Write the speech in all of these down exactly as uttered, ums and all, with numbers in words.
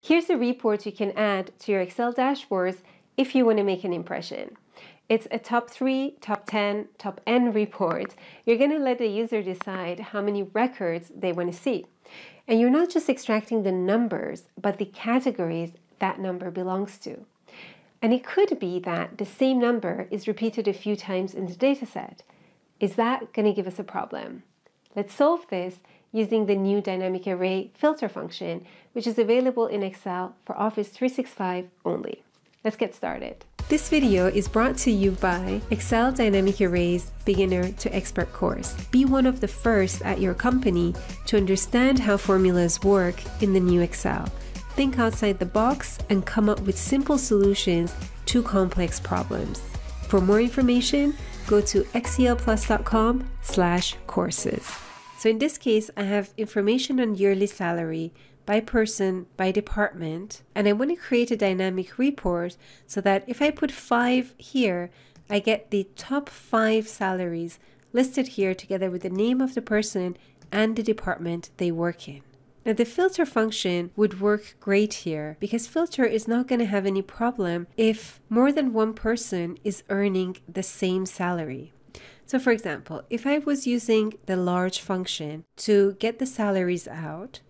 Here's a report you can add to your Excel dashboards if you want to make an impression. It's a top three, top ten, top N report. You're going to let the user decide how many records they want to see. And you're not just extracting the numbers, but the categories that number belongs to. And it could be that the same number is repeated a few times in the dataset. Is that going to give us a problem? Let's solve this using the new dynamic array filter function, which is available in Excel for Office three sixty-five only. Let's get started. This video is brought to you by Excel Dynamic Arrays Beginner to Expert course. Be one of the first at your company to understand how formulas work in the new Excel. Think outside the box and come up with simple solutions to complex problems. For more information, go to x e l plus dot com slash courses. So in this case, I have information on yearly salary by person, by department, and I want to create a dynamic report so that if I put five here, I get the top five salaries listed here together with the name of the person and the department they work in. Now the filter function would work great here because filter is not going to have any problem if more than one person is earning the same salary. So for example, if I was using the LARGE function to get the salaries out,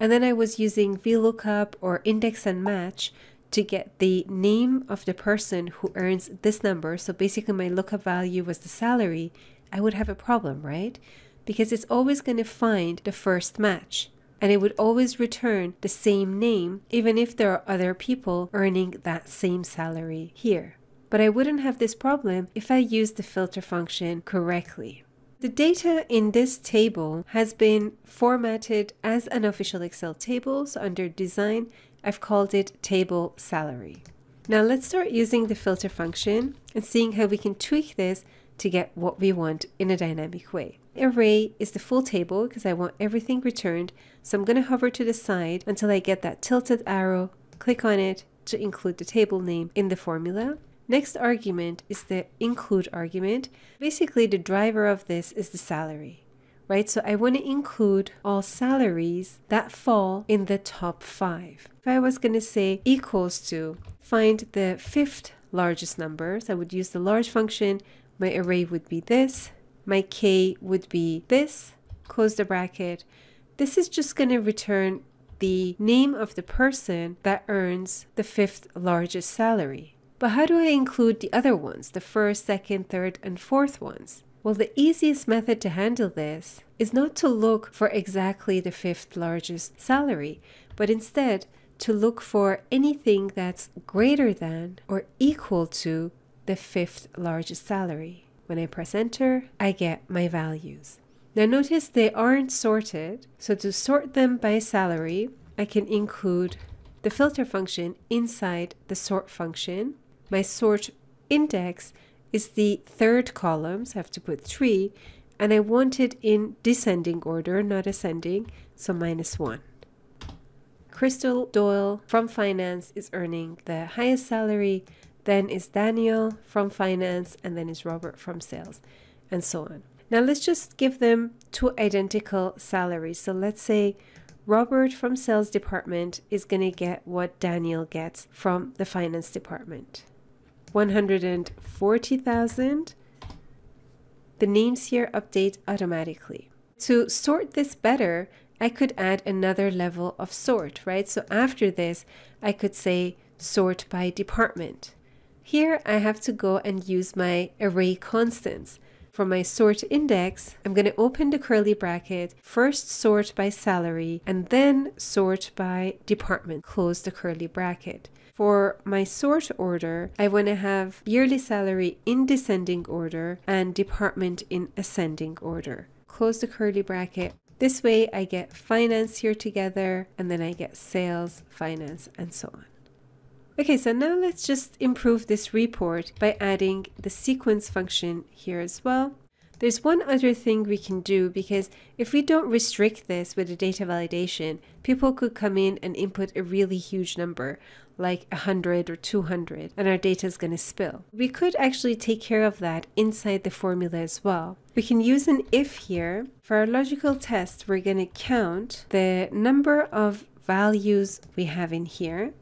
and then I was using VLOOKUP or INDEX and MATCH to get the name of the person who earns this number, so basically my lookup value was the salary, I would have a problem, right? Because it's always going to find the first match. And it would always return the same name, even if there are other people earning that same salary here. But I wouldn't have this problem if I used the filter function correctly. The data in this table has been formatted as an official Excel table. So under design, I've called it table salary. Now let's start using the filter function and seeing how we can tweak this to get what we want in a dynamic way. Array is the full table because I want everything returned. So I'm going to hover to the side until I get that tilted arrow, click on it to include the table name in the formula. Next argument is the include argument. Basically, the driver of this is the salary, right? So I want to include all salaries that fall in the top five. If I was going to say equals to find the fifth largest number, so I would use the large function. My array would be this. My K would be this. Close the bracket. This is just going to return the name of the person that earns the fifth largest salary. But how do I include the other ones, the first, second, third, and fourth ones? Well, the easiest method to handle this is not to look for exactly the fifth largest salary, but instead to look for anything that's greater than or equal to the fifth largest salary. When I press enter, I get my values. Now notice they aren't sorted. So to sort them by salary, I can include the filter function inside the sort function. My sort index is the third column, so I have to put three, and I want it in descending order, not ascending, so minus one. Crystal Doyle from finance is earning the highest salary, then is Daniel from finance, and then is Robert from sales, and so on. Now let's just give them two identical salaries. So let's say Robert from sales department is going to get what Daniel gets from the finance department. one hundred forty thousand. The names here update automatically. To sort this better, I could add another level of sort, right? So after this, I could say sort by department. Here I have to go and use my array constants. From my sort index, I'm going to open the curly bracket, first sort by salary, and then sort by department, close the curly bracket. For my sort order, I want to have yearly salary in descending order and department in ascending order. Close the curly bracket. This way I get finance here together, and then I get sales, finance, and so on. Okay, so now let's just improve this report by adding the sequence function here as well. There's one other thing we can do, because if we don't restrict this with the data validation, people could come in and input a really huge number, like one hundred or two hundred, and our data is going to spill. We could actually take care of that inside the formula as well. We can use an if here. For our logical test, we're going to count the number of values we have in here.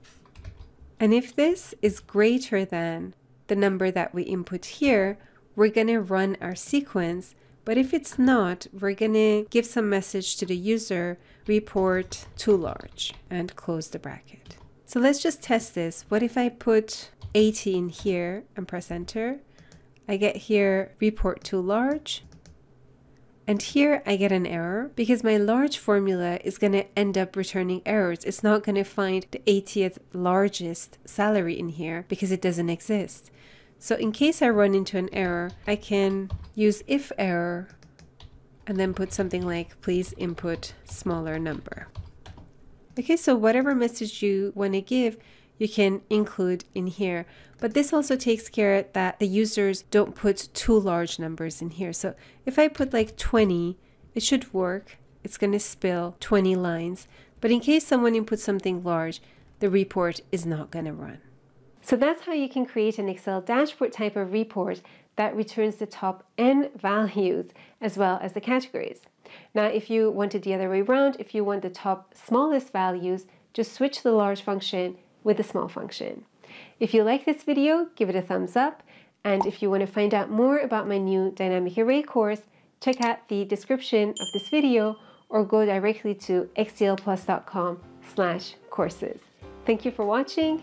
And if this is greater than the number that we input here, we're going to run our sequence. But if it's not, we're going to give some message to the user, report too large, and close the bracket. So let's just test this. What if I put eighty in here and press enter? I get here, report too large. And here I get an error because my large formula is going to end up returning errors. It's not going to find the eightieth largest salary in here because it doesn't exist. So in case I run into an error, I can use if error and then put something like, please input smaller number. Okay, so whatever message you want to give, you can include in here. But this also takes care that the users don't put too large numbers in here. So if I put like twenty, it should work. It's going to spill twenty lines. But in case someone inputs something large, the report is not going to run. So that's how you can create an Excel dashboard type of report that returns the top N values as well as the categories. Now, if you want it the other way around, if you want the top smallest values, just switch the large function with the small function. If you like this video, give it a thumbs up. And if you want to find out more about my new Dynamic Array course, check out the description of this video or go directly to x e l plus dot com slash courses. Thank you for watching.